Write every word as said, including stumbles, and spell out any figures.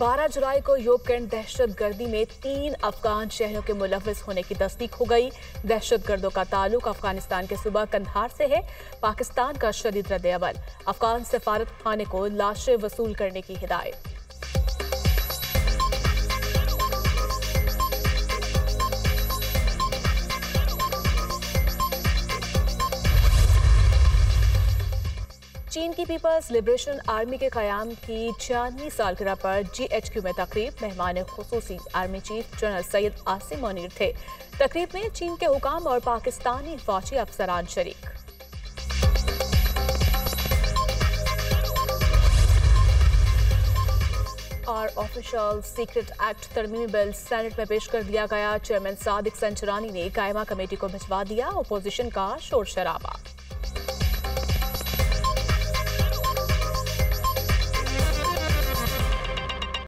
बारह जुलाई को योगकैंड दहशतगर्दी में तीन अफगान शहरों के मुलव्वस होने की तस्दीक हो गई। दहशतगर्दों का ताल्लुक अफगानिस्तान के सूबा कंधार से है। पाकिस्तान का शदीद रद्देअमल, अफगान सफारतखाने को लाशें वसूल करने की हिदायत। चीन की पीपल्स लिबरेशन आर्मी के क़याम की छियानवी सालगिरह पर जी एच क्यू में तकरीब मेहमान खुसूसी army chief general Syed Asim Munir थे। तकरीब में चीन के हुकाम और पाकिस्तानी फौजी अफसरान शरीक। और ऑफिशियल सीक्रेट एक्ट तरमीमी बिल सेनेट में पेश कर दिया गया। चेयरमैन सादिक संचरानी ने कायमा कमेटी को भिजवा दिया। अपोजिशन का शोर शराबा।